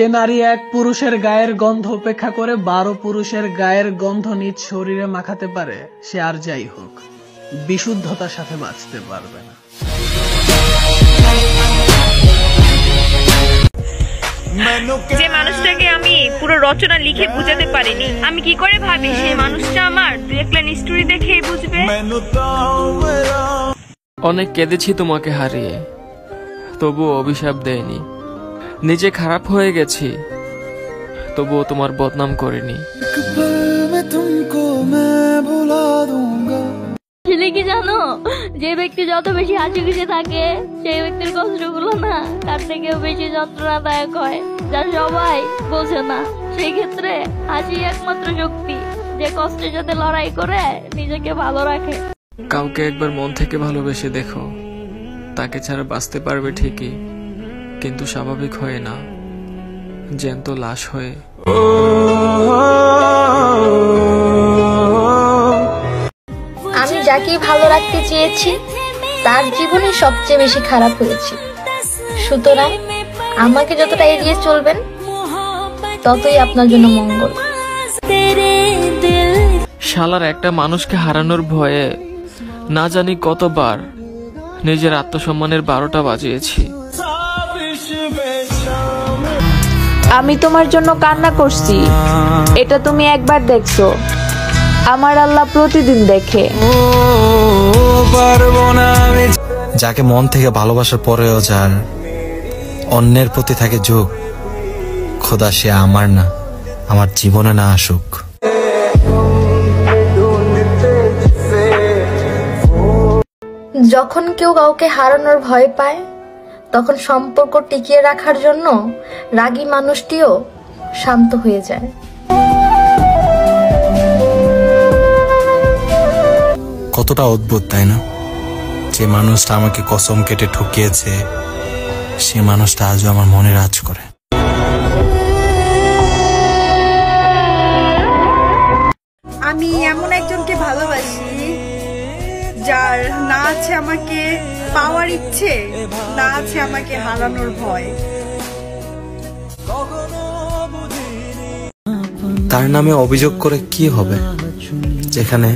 যে নারী এক পুরুষের গায়ের গন্ধ উপেক্ষা করে 12 পুরুষের গায়ের গন্ধ নিজ শরীরে মাখাতে পারে, সে আর যাই হোক বিশুদ্ধতার সাথে বাঁচতে পারবে না। যে মানুষটাকে আমি পুরো রচনা লিখে বুঝাতে পারিনি, আমি কি করে ভাবি সেই মানুষটা আমার দুইটা স্টোরি দেখেই বুঝবে। অনেক কেঁদেছি তোমাকে হারিয়ে, তবুও অভিশাপ দেয়নি। নিজে খারাপ হয়ে গেছি, তবুও তোমার বদনাম করিনি। আসলে কি জানো, যে ব্যক্তি যত বেশি হাসি খুশি থাকে সেই ব্যক্তির কষ্টগুলো না তার থেকেও বেশি যন্ত্রণাদায়ক হয়, যা সবাই বোঝে না। সেই ক্ষেত্রে হাসি একমাত্র শক্তি যে কষ্টের সাথে লড়াই করে নিজেকে ভালো রাখে। কাউকে একবার মন থেকে ভালোবেসে দেখো, তাকে ছাড়া বাঁচতে পারবে ঠিকই, কিন্তু স্বাভাবিক হয়ে না, জ্যান্ত লাশ হয়ে। আমি যাকে ভালো রাখতে চেয়েছি তার জীবনে সবচেয়ে বেশি খারাপ হয়েছে, সুতরাং আমাকে যতটা এড়িয়ে চলবেন ততই আপনার জন্য মঙ্গল। শালার একটা মানুষকে হারানোর ভয়ে না জানি কতবার নিজের আত্মসম্মানের 12টা বাজিয়েছি। আমি তোমার জন্য কান্না করছি, এটা তুমি একবার দেখছো, আমার আল্লাহ প্রতিদিন দেখে। যাকে মন থেকে ভালোবাসার পরেও যার অন্যের প্রতি থাকে যোগ, খোদা সে আমার না, আমার জীবনে না আসুক। যখন কেউ কাউকে হারানোর ভয় পায় তখন সম্পর্ক টিকিয়ে রাখার জন্য রাগী মানুষটিও শান্ত হয়ে যায়। কতটা অদ্ভুত তাই না, যে মানুষটা আমাকে কসম কেটে ঠকিয়েছে সে মানুষটা আজও আমার মনে রাজ করে। আমি এমন একজনকে ভালোবাসি যার না আছে আমাকে পাওয়ার ইচ্ছে, না আছে আমাকে হারানোর ভয়। তার নামে অভিযোগ করে কি হবে, যেখানে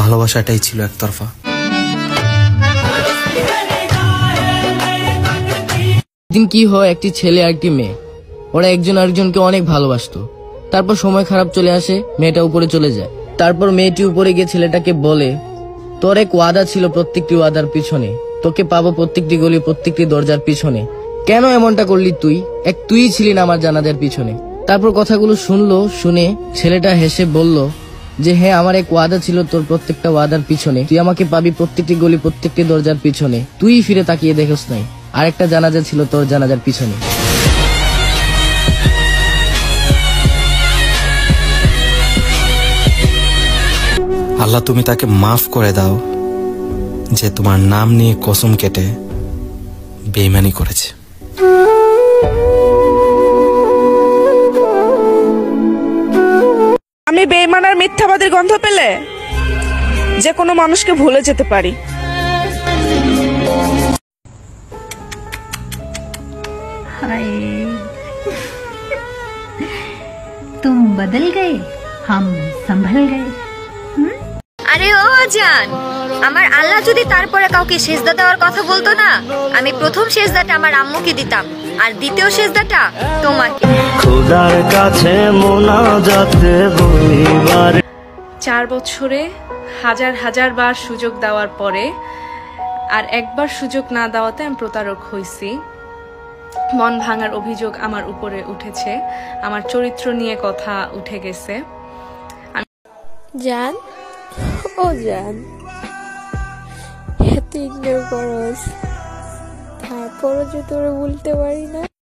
ভালোবাসাটাই ছিল একতরফা। দিন কি হয়, একটি ছেলে আর একটি মেয়ে, ওরা একজন আরেকজনকে অনেক ভালোবাসতো। তারপর সময় খারাপ চলে আসে, মেয়েটা উপরে চলে যায়। তারপর মেয়েটি উপরে গিয়ে ছেলেটাকে বলে, তোর এক ওয়াদা ছিল প্রত্যেকটি ওয়াদার পিছনে, তোকে পাবো প্রত্যেকটি গলি প্রত্যেকটি দরজার পিছনে, কেন এমনটা করলি তুই? এক তুই ছিলি না আমার জানাজার পিছনে। তারপর কথাগুলো শুনে ছেলেটা হেসে বলল যে হ্যাঁ, আমার এক ওয়াদা ছিল তোর প্রত্যেকটা ওয়াদার পিছনে, তুই আমাকে পাবি প্রত্যেকটি গলি প্রত্যেকটি দরজার পিছনে, তুই ফিরে তাকিয়ে দেখোস নাই, আরেকটা জানাজা ছিল তোর জানাজার পিছনে। আল্লাহ তুমি তাকে মাফ করে দাও যে তোমার নাম নিয়ে কসম কেটে বেঈমানি করেছে। আমি বেঈমান আর মিথ্যাবাদের গন্ধ পেলে যে কোনো মানুষকে ভুলে যেতে পারি। তুম বদল গয়ে হাম সম্ভল গয়ে। আরে ও জান, আমার আল্লাহ যদি তারপরে কাউকে সেজদা দেওয়ার কথা বলতো না, আমি প্রথম সেজদাটা আমার আম্মুকে দিতাম আর দ্বিতীয় সেজদাটা তোমাকে। খোদার কাছে মোনাজাত বলিবার 4 বছরে হাজার হাজার বার সুযোগ দেওয়ার পরে আর একবার সুযোগ না দেওয়াতে আমি প্রতারক হইছি। মন ভাঙার অভিযোগ আমার উপরে উঠেছে, আমার চরিত্র নিয়ে কথা উঠে গেছে। জান ও জান, এত ইগনোর করস, তারপরও যে তোরা বলতে পারি না।